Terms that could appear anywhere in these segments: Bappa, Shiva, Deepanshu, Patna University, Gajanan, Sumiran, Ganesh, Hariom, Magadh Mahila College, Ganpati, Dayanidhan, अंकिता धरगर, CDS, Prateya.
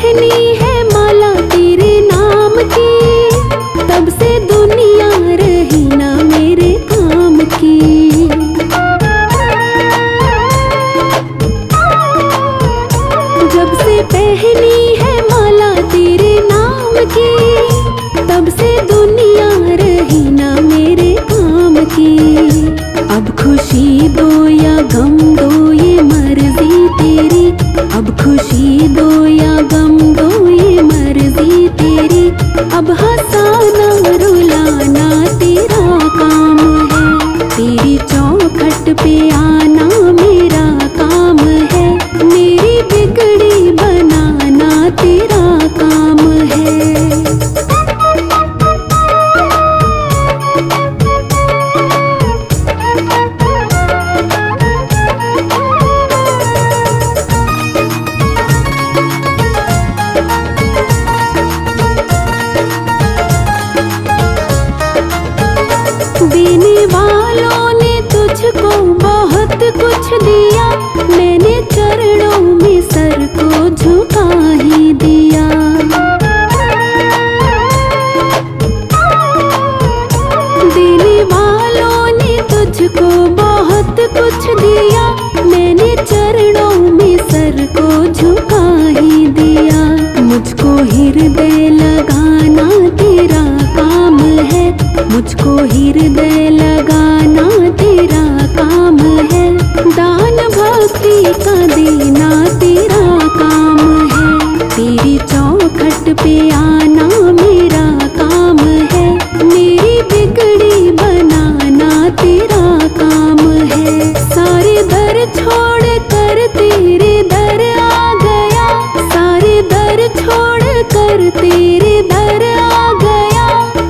पहनी है माला तेरे नाम की, तब से दुनिया रही ना मेरे काम की। जब से पहनी है माला तेरे नाम की, तब से दुनिया रही ना मेरे काम की। अब खुशी दो या गम दो ये मर्जी तेरी, अब खुशी दो या गम दो ये मर्जी तेरी। अब हंसाना रुलाना तेरा काम है, तेरी चौखट पे आना मेरा काम है, मेरी बिगड़ी बनाना तेरा काम है। देने वालों ने तुझको बहुत कुछ दिया, मैंने चरणों में सर को झुका ही दिया। देने वालों ने तुझको बहुत कुछ दिया, मैंने चरणों में सर को झुका ही दिया। मुझको हृदय लगाना तेरा काम है, मुझको हृदय लगाना तेरा काम है, दान भक्ति का देना तेरा काम है, तेरी चौखट पे आना मेरा काम है, मेरी बिगड़ी बनाना तेरा काम है। सारे दर छोड़ कर तेरे दर आ गया, सारे दर छोड़ कर तेरे दर आ गया।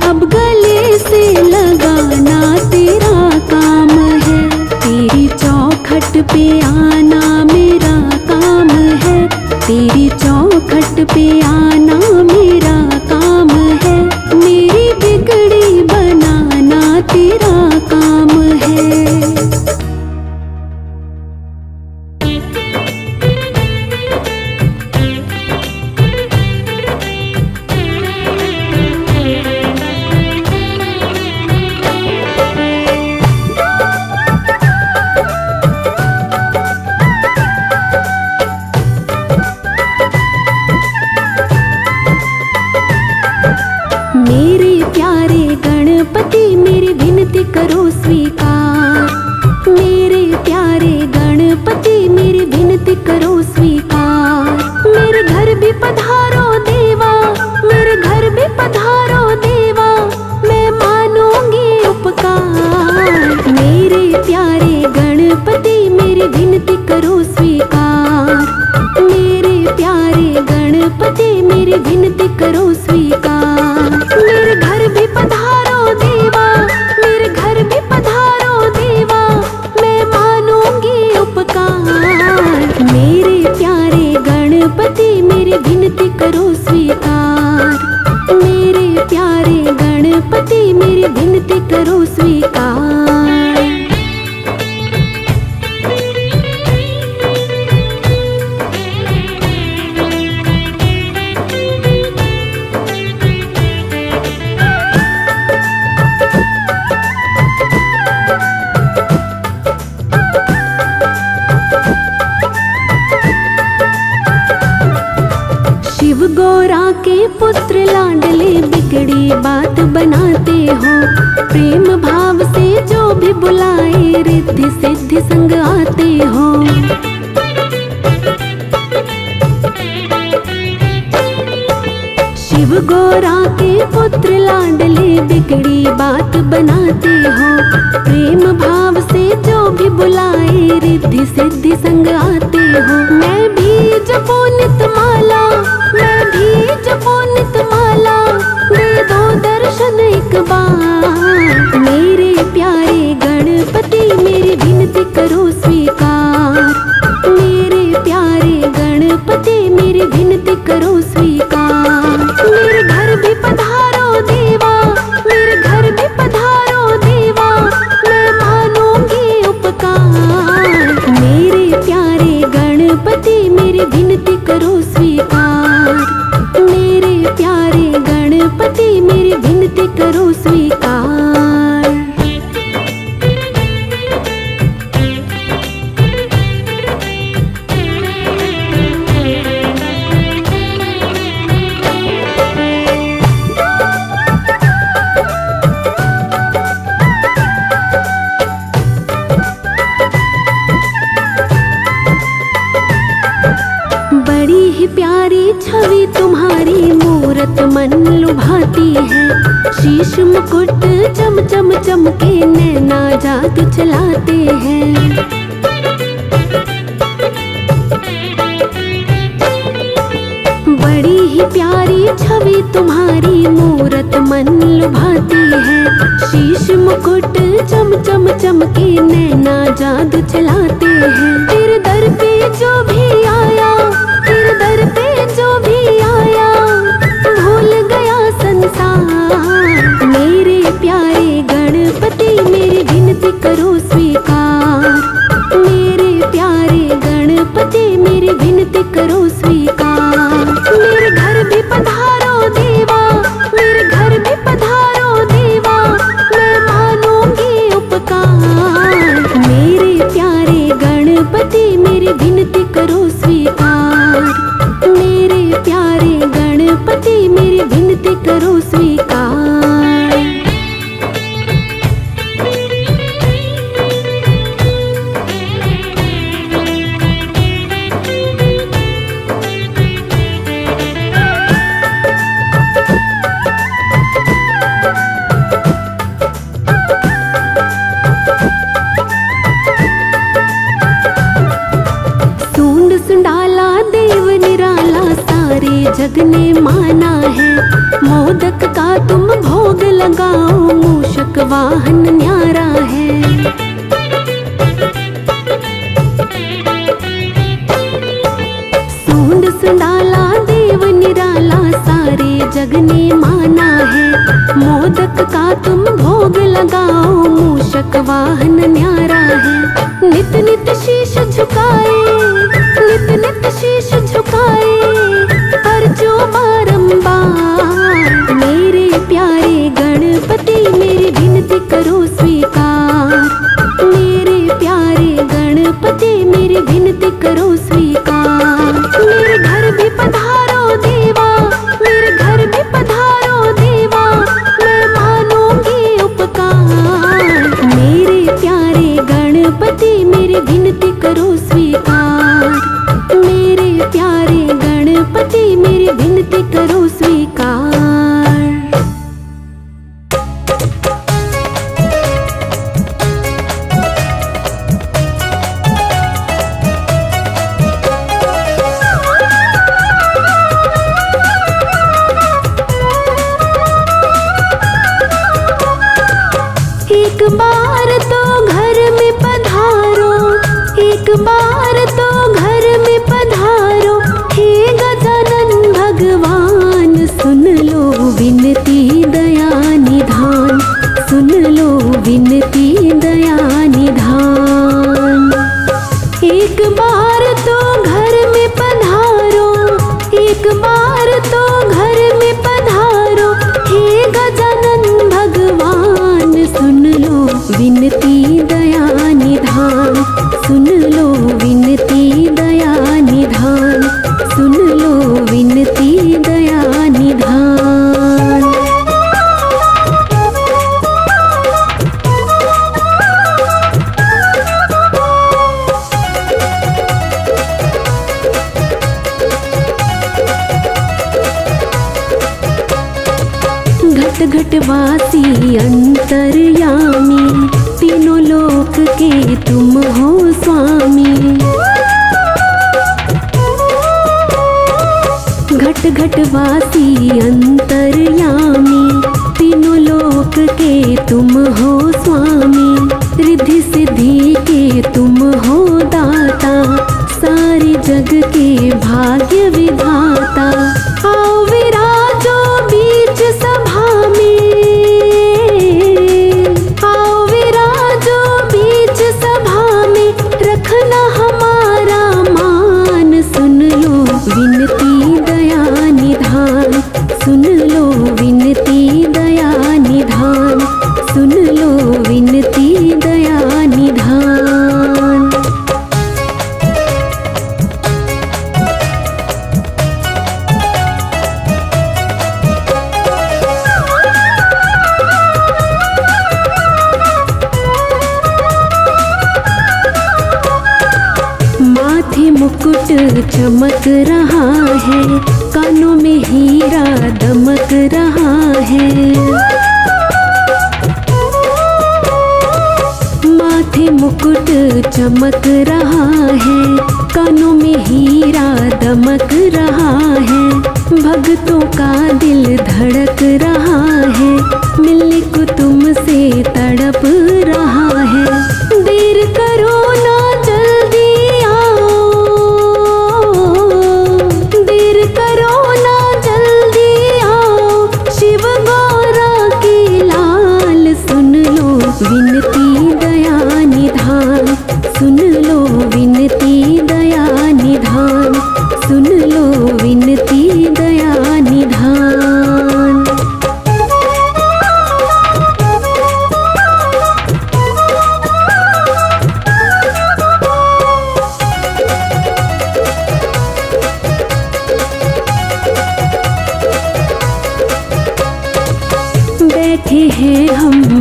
अब गले से लगाना तेरा काम है, तेरी चौखट पे आना मेरा काम है, तेरी चौखट पे आना मेरा काम है, मेरी बिगड़ी बनाना तेरा काम है। करो स्वीकार मेरे प्यारे गणपति, मेरी विनती करो स्वीकार। मेरे घर भी पधारो देवा, मेरे घर भी पधारो देवा, मैं मानूंगी उपकार। मेरे प्यारे गणपति, मेरी विनती करो स्वीकार मेरे प्यारे गणपति, मेरी विनती करो स्वीकार। मेरे घर भी पधारो देवा, मेरी विनती करो स्वीकार मेरे प्यारे गणपति, मेरी विनती करो स्वीकार। गौरा के पुत्र लाडले बिगड़ी बात बनाते हो, प्रेम भाव से जो भी बुलाए रिद्धि सिद्धि संग आते हो। शिव गौरा के पुत्र लाडले बिगड़ी बात बनाते हो, प्रेम भाव से जो भी बुलाए रिद्धि सिद्धि संग आते हो। मैं भी जपो नित माला, मैं भी जपो नित माला, दे दो दर्शन एक बार। मेरे प्यारे गणपति, मेरी विनती करो स्वीकार मेरे प्यारे गणपति, मेरी विनती करो स्वीकार। मेरे घर भी पधारो देवा, मेरे घर भी पधारो देवा, मैं मानूंगी उपकार। मेरे प्यारे गणपति, मेरी बड़ी ही प्यारी छवि तुम्हारी, मूरत मन लुभाती है। शीश मुकुट चम चम चमके, नैना जाग चलाते हैं। बड़ी ही प्यारी छवि तुम्हारी, मूरत मन लुभाती है। शीश मुकुट चम चम चमके, नैना जादू चलाते हैं। तेरे दर पे जो भी आया, तेरे दर पे जो भी आया, भूल गया संसार। मेरे प्यारे गणपति मेरी विनती करो स्वीकार, मेरे प्यारे गणपति मेरी विनती करो स्वीकार। वाहन न्यारा है, सूंड सुंडाला देव निराला, सारे जग ने माना है। मोदक का तुम भोग लगाओ, मूषक वाहन न्यारा है। नित नित शीश झुकाए, नित नित शीश झुकाए, पर जो बारंबार। मेरे प्यारे गणपति मेरी विनती करो स्वीकार, मेरे प्यारे गणपति मेरी विनती करो स्वीकार। मेरे घर भी पधारो देवा, मेरे घर भी पधारो देवा, मैं मानूंगी उपकार। मेरे प्यारे गणपति मेरी विनती करो स्वीकार, मेरे प्यारे गणपति मेरी विनती करो स्वीकार। घटवासी अंतर्यामी, तीनों लोक के तुम हो स्वामी। घट घटवासी अंतर्यामी, तीनों लोक के तुम हो स्वामी। रिद्धि सिद्धि के तुम हो दाता, सारे जग के भाग्य विधाता। आओ विराजो बीच सभा में, आओ विराजो बीच सभा में, रखना हमारा मान। सुन लो विनती दया निधान, सुन लो विनती दया निधान, सुन लो विनती दया निधान। मुकुट चमक रहा है, कानों में हीरा दमक रहा है, माथे मुकुट चमक रहा है, कानों में हीरा दमक रहा है, भक्तों का दिल धड़क रहा है, मिलने को तुमसे तड़प रहा है। देर करो ना जल्दी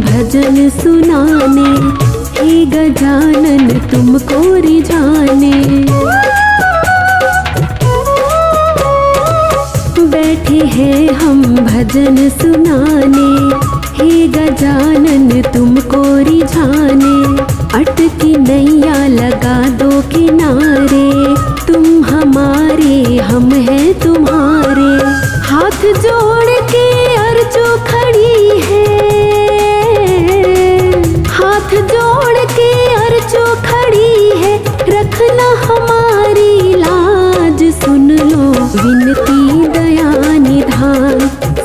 भजन सुनाने, हे गजानन तुमको रिझाने, अटकी नैया लगा दो किनारे, तुम हमारे हम हैं तुम्हारे, हाथ जोड़ के अर्जो खड़ी है, हाथ जोड़ के अर्जो खड़ी है, रखना हमारी लाज, सुन लो विनती दया निधान,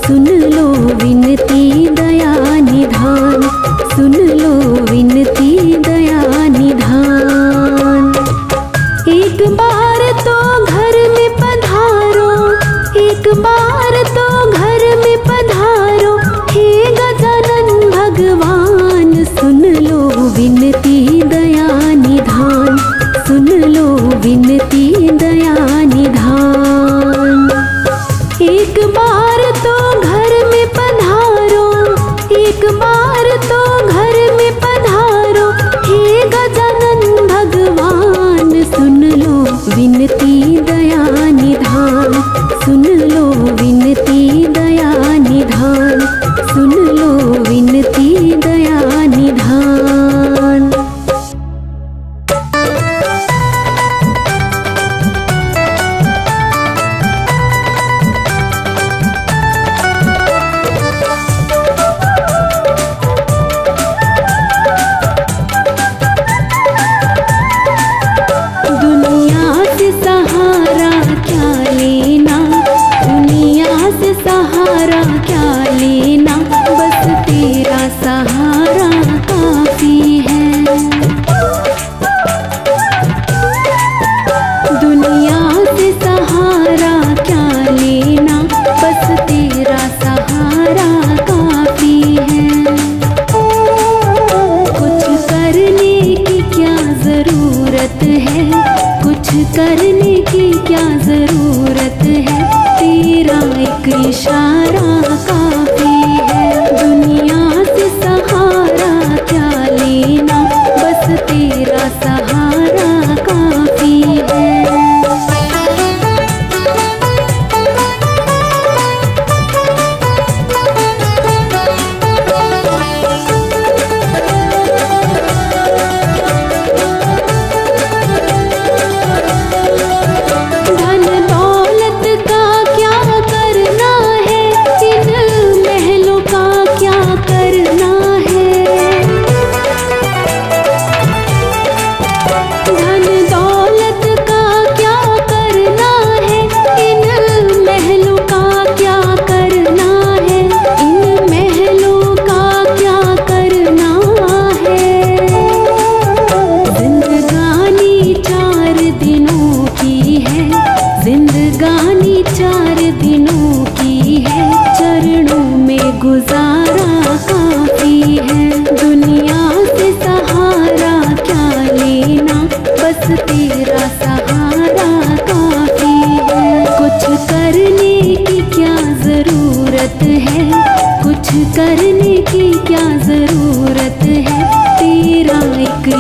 सुन लो विनती दया निधान, सुन लो विनती दया निधान। एक बार तो घर में पधारो, एक बार तो घर में पधारो, हे गजानन भगवान, सुन लो विनती दया निधान, सुन लो विनती दया निधान। एक बार तो घर में पधारो, एक बार तो घर में पधारो, हे गजानन भगवान, सुन लो विनती दया निधान, सुन लो विनती दया निधान, सुन लो विनती दया निधान।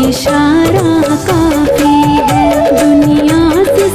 इशारा काफी है, दुनिया से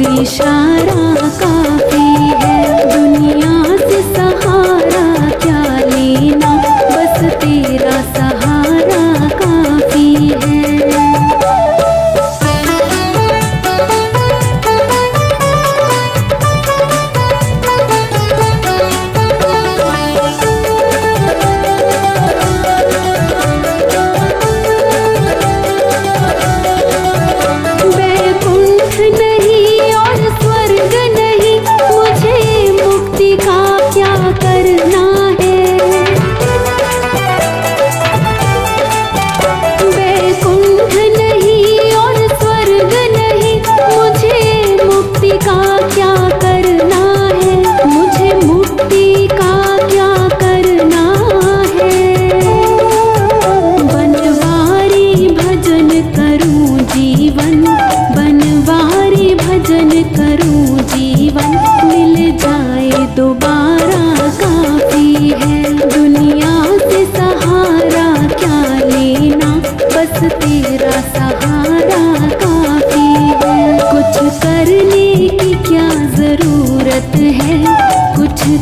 एक इशारा काफी है, दुनिया से सहारा क्या लेना, बस तेरा सहारा काफी है।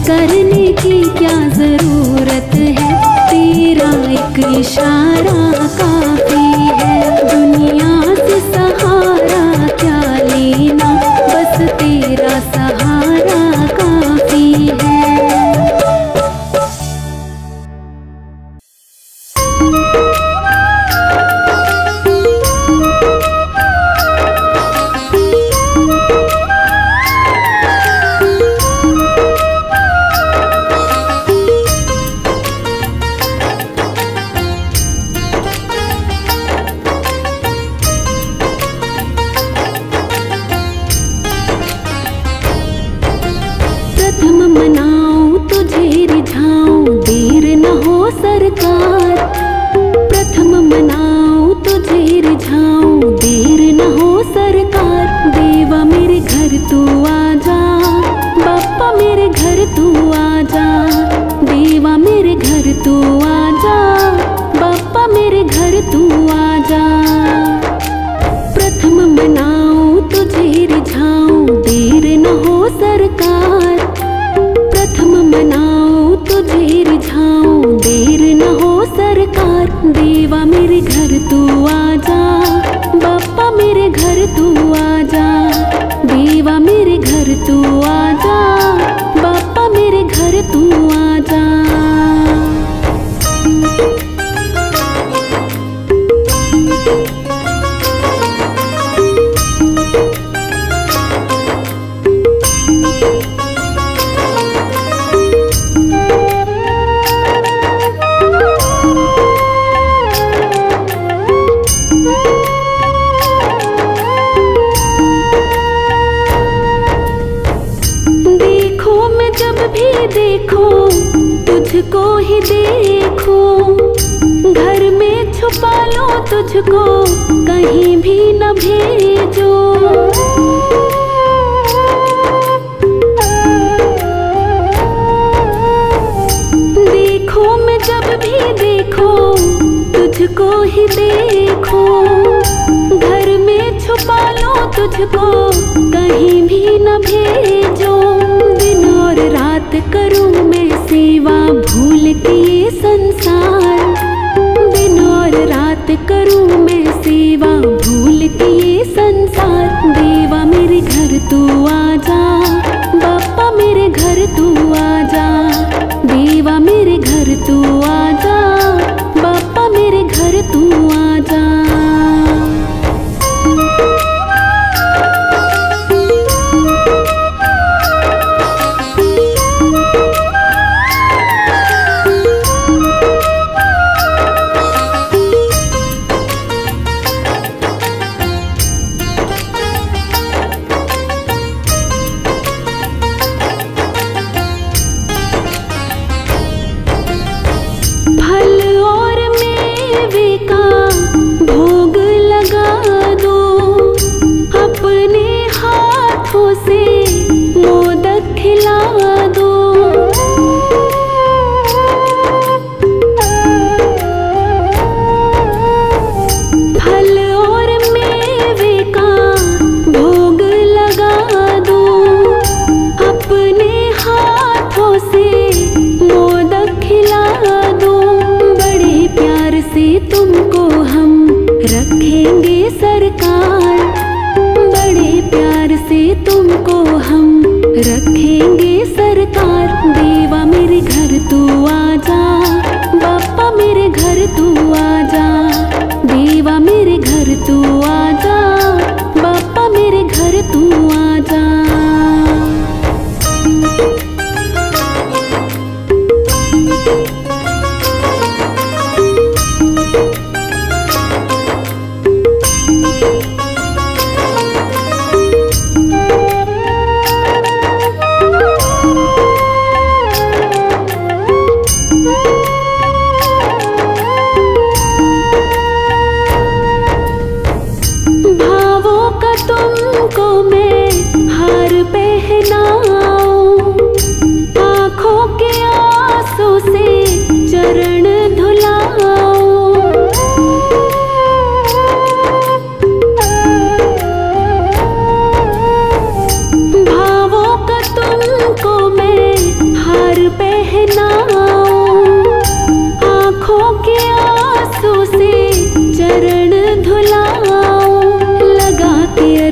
करने की क्या जरूरत है, तेरा एक इशारा काफी है, दुनिया से सहारा क्या लेना, बस तेरा सहारा काफी है।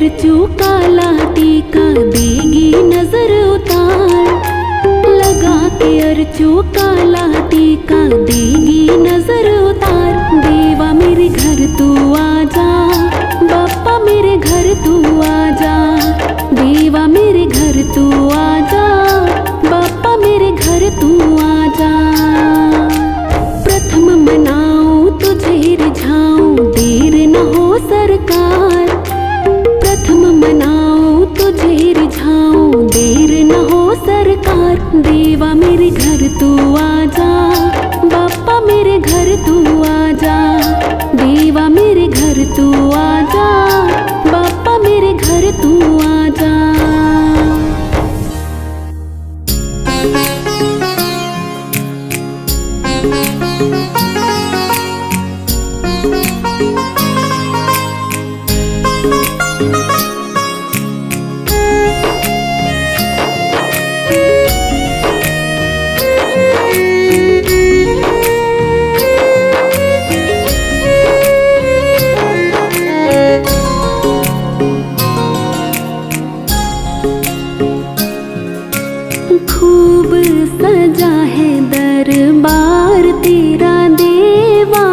मृत्यु का लाठी का देगी नजर उतार, लगा के अर्चू का लाठी का देगी नजर उतार। देवा मेरे घर तू आ जा, बापा मेरे घर तू आ जा, देवा मेरे घर तू आ जा, बापा मेरे घर तू आ जा। प्रथम मनाऊं तुझे रिझाऊं देर न हो सरकार, तुझे रिझाऊं देर न हो सरकार। देवा मेरे घर तू आ जा, बापा मेरे घर तू आ जा, देवा मेरे घर तू आ जा, बापा मेरे घर तू आ जा। तेरा देवा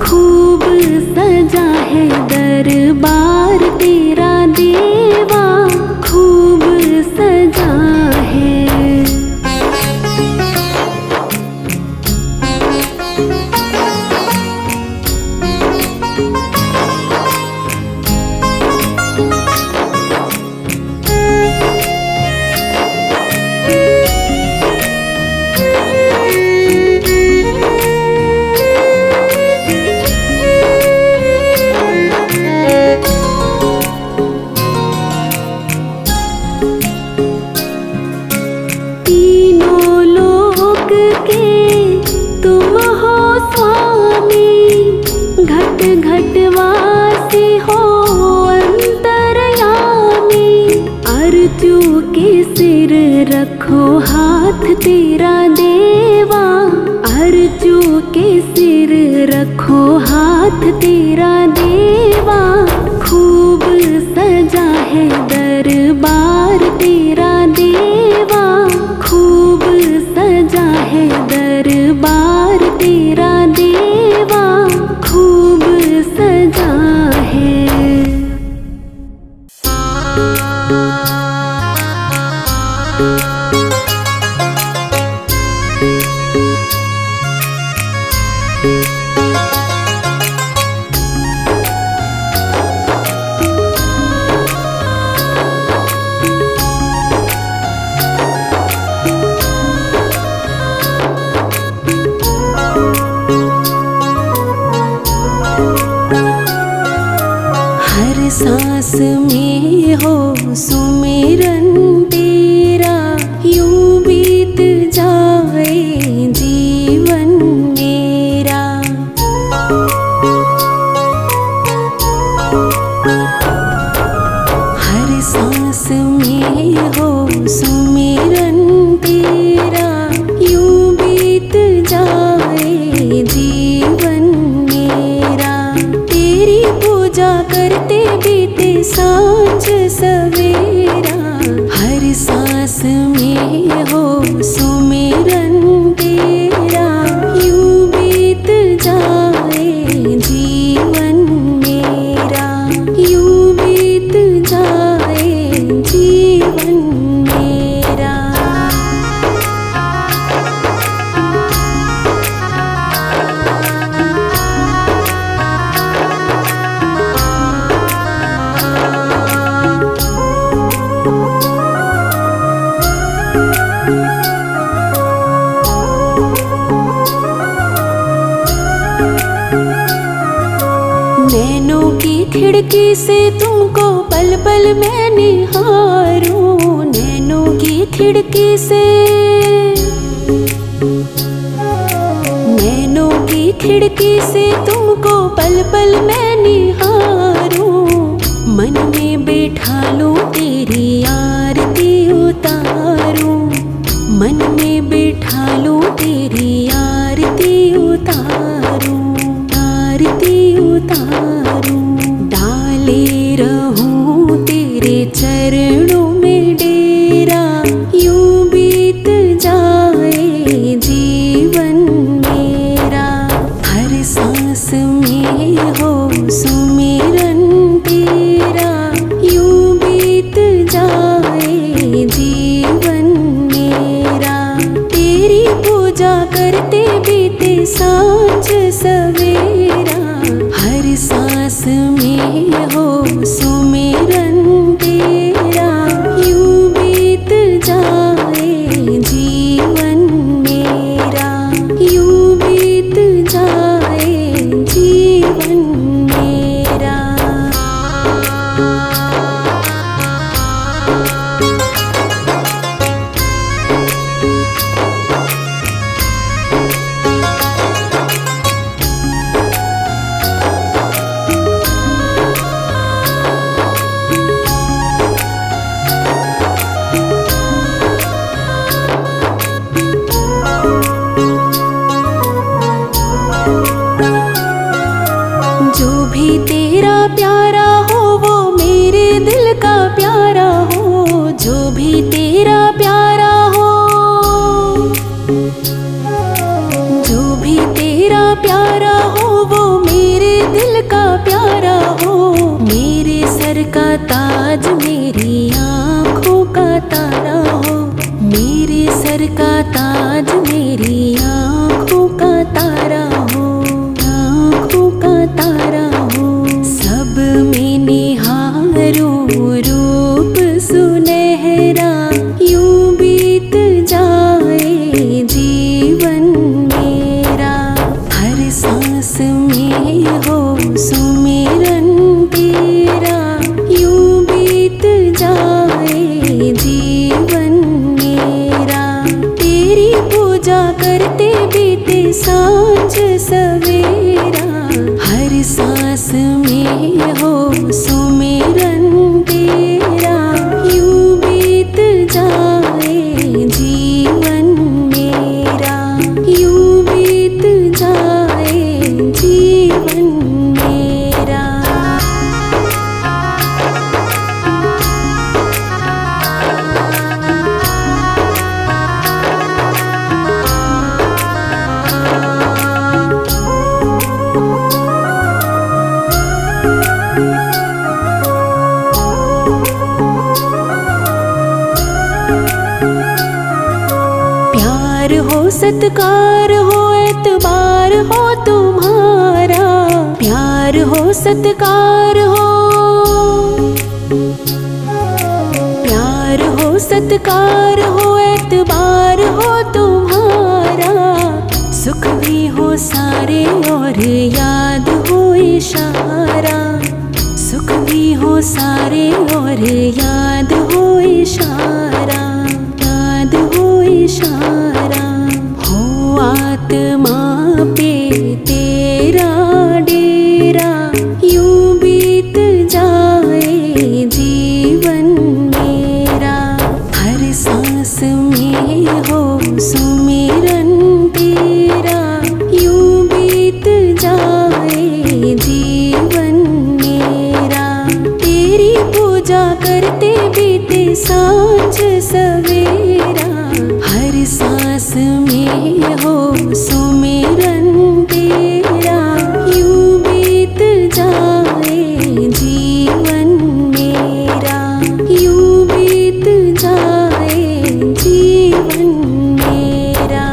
खूब सजा है। रखो हाथ तेरा देवा, अर्जू के सिर रखो हाथ तेरा देवा। खूब सजा है दरबार तेरा देवा, खूब सजा है दरबार तेरा देवा, खूब सजा है। हर सांस में हो सुमिरन तेरा, यूं बीत जाए जीवन मेरा। हर सांस में हो सुमिरन तेरा, यूं बीत जाए जीवन मेरा। तेरी पूजा करते बीते सांझ सवेरा, हर सांस में हो सुमिरन तेरा, यूं बीत जाए जीवन मेरा, यूं बीत जाए जीवन मेरा। नैनों की खिड़की से तुमको पल पल मैं निहारूं, नैनों की खिड़की से, नैनों की खिड़की से तुमको पल पल मैं निहारूं। मन में बैठा लूं तेरी आरती उतारूं, मन में बैठा लूं तेरी आरती उतारूं, आरती उतारूं। डाले रहूं तेरे चरणों में डेरा, यूं बीत जाए जीवन मेरा। हर सांस में हो सुमिरन तेरा, यूं बीत जाए जीवन मेरा। तेरी पूजा करते बीते सांझ सवेरा, हर सांस में हो सुमिरन तेरा, यूं बीत जाए जीवन मेरा, यूं बीत जाए जीवन मेरा। ताज मेरी आँखों का तारा हो, मेरे सर का ताज मेरी आँखों का तारा हो, आँखों का तारा हो। सब में निहारूं रूप सुनहरा, यूं बीत जाए जीवन मेरा। हर सांस में हो सुमिरन तेरा, यूं बीत जाए जीवन मेरा। तेरी पूजा करते बीते सांझ सवेरा, हर सांस में हो सुमिरन तेरा। हो सत्कार हो एतबार हो तुम्हारा, प्यार हो सत्कार हो, प्यार हो सत्कार हो एतबार हो तुम्हारा। सुख भी हो सारे और याद हो इशारा, सुख भी हो सारे और याद हो इशारा, याद हो इशारा। हो आत्मा पे तेरा डेरा, यूं बीत जाए जीवन मेरा। हर सांस में हो सुमिरन तेरा, यूं बीत जाए जीवन मेरा। तेरी पूजा करते बीते सांझ सवेरा, हर सांस में हो सुमिरन तेरा, यूं बीत जाए जीवन मेरा, यूं बीत जाए जीवन मेरा।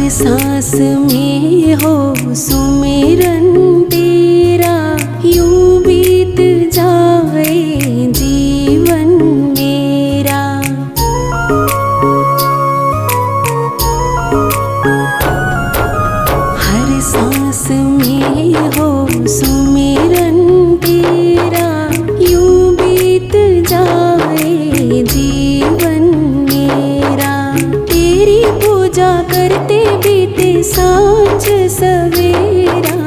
सांस में हो सुमिरन तेरा, यूं बीत जाए जीवन मेरा। हर सांस में हो सुमिरन तेरा, यूं बीत जाए जीवन मेरा। तेरी पूजा करते बीते सांझ सवेरा,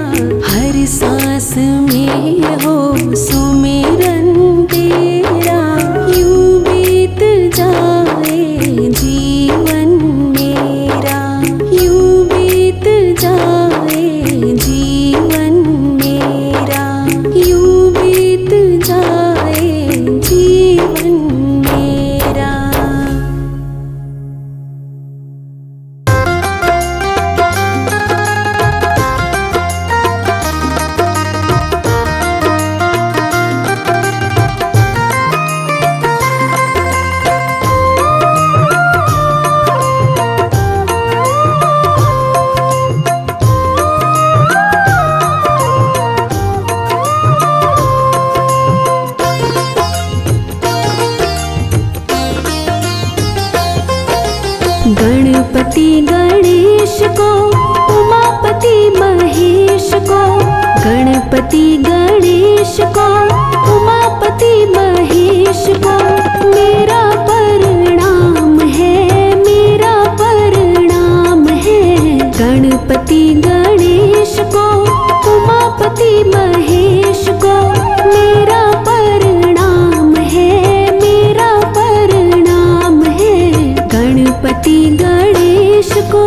हर सांस में हो सुमिरन तेरा, यूं बीत जाए जीवन मेरा, यूं बीत जाए जीवन मेरा, यूं बीत जाए जीवन मेरा। गणपति गणेश को, उमापति महेश को, गणपति गणेश को, उमापति महेश को। मेरा प्रणाम है, मेरा प्रणाम है। गणपति गणेश को, उमापति महेश को, मेरा प्रणाम है, मेरा प्रणाम है। गणपति गणेश को,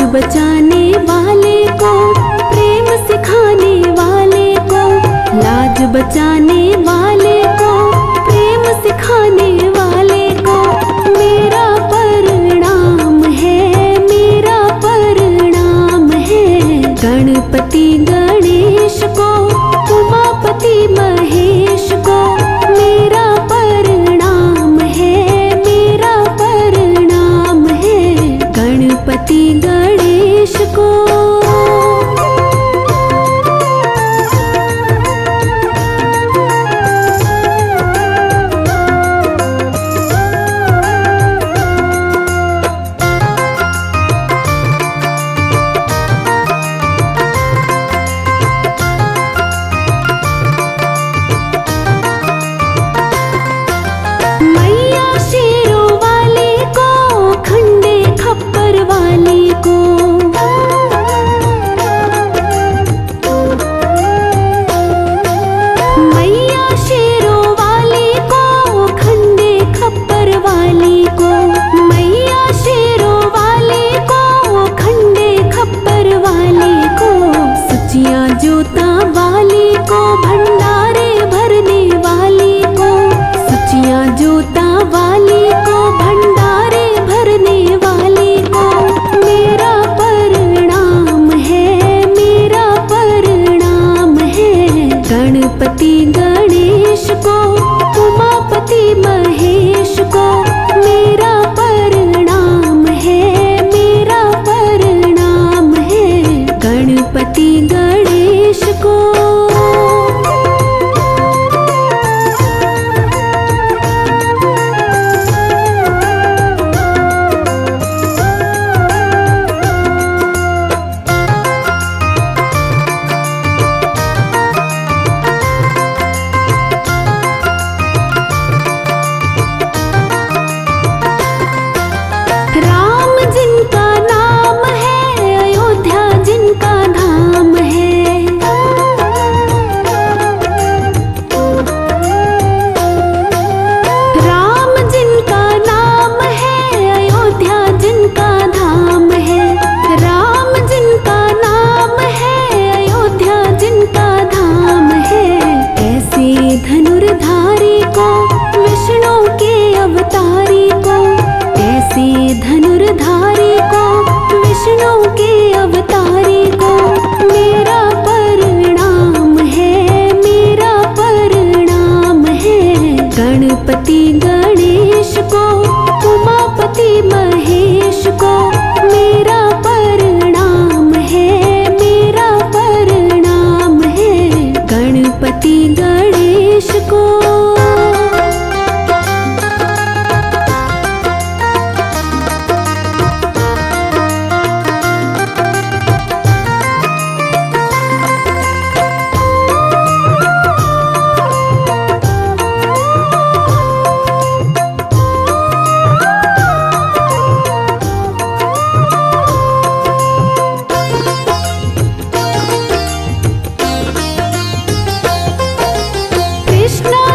जो बचाने वाले को, प्रेम सिखाने वाले को, लाज बचाने वाले को, प्रेम सिखाने वाले को। मेरा प्रणाम है, मेरा प्रणाम है गणपति गणेश को, उमापति महेश को। मेरा पति गणेश को।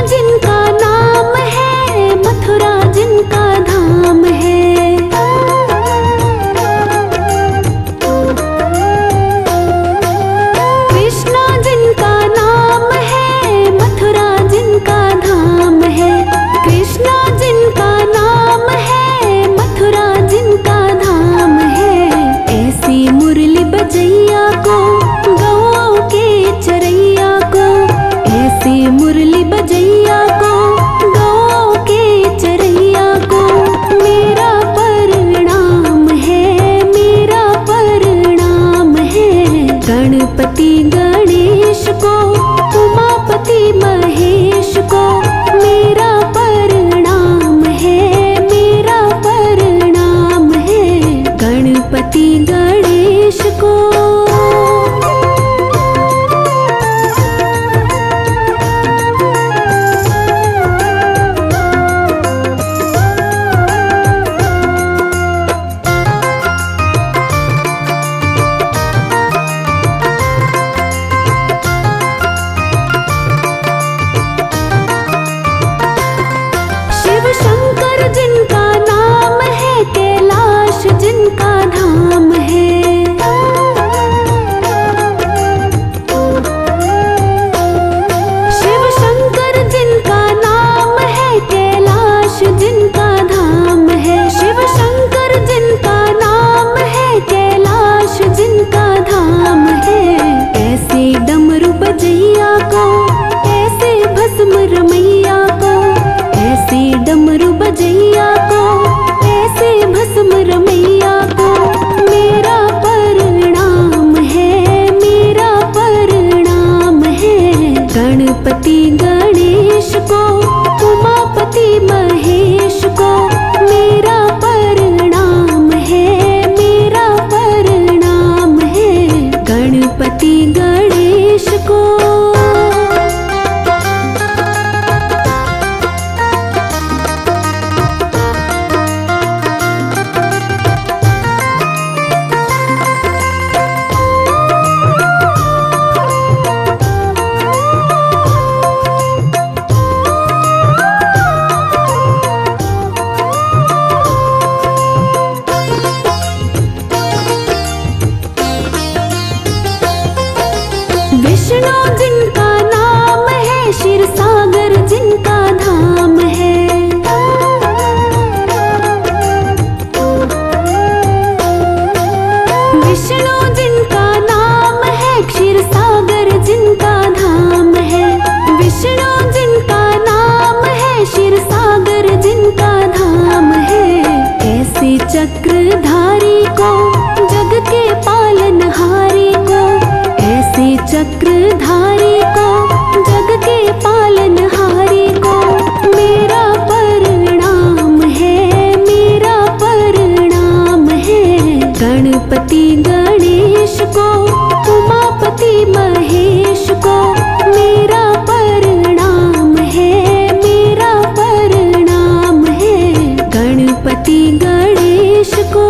जिनका नाम है कैलाश, जिनका धाम है। वैष्णो जिनका नाम है, क्षीर सागर जिनका धाम है, विष्णु जिनका नाम है, क्षीर सागर जिनका धाम है। ऐसे चक्रधारी को जग के पालनहारी को, ऐसे चक्रधारी को जग के पालनहारी को मेरा गणपति गणेश को, उमापति महेश को मेरा प्रणाम है, मेरा प्रणाम है। गणपति गणेश को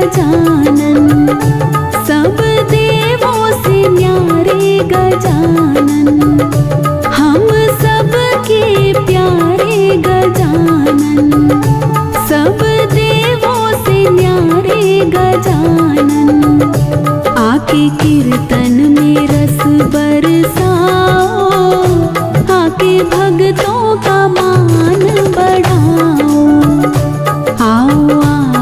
गजानन, सब देवों से न्यारे गजानन, हम सब के प्यारे गजानन, सब देवों से न्यारे गजानन। आके कीर्तन में रस बरसाओ, आके भक्तों का मान बढ़ाओ। आओ आओ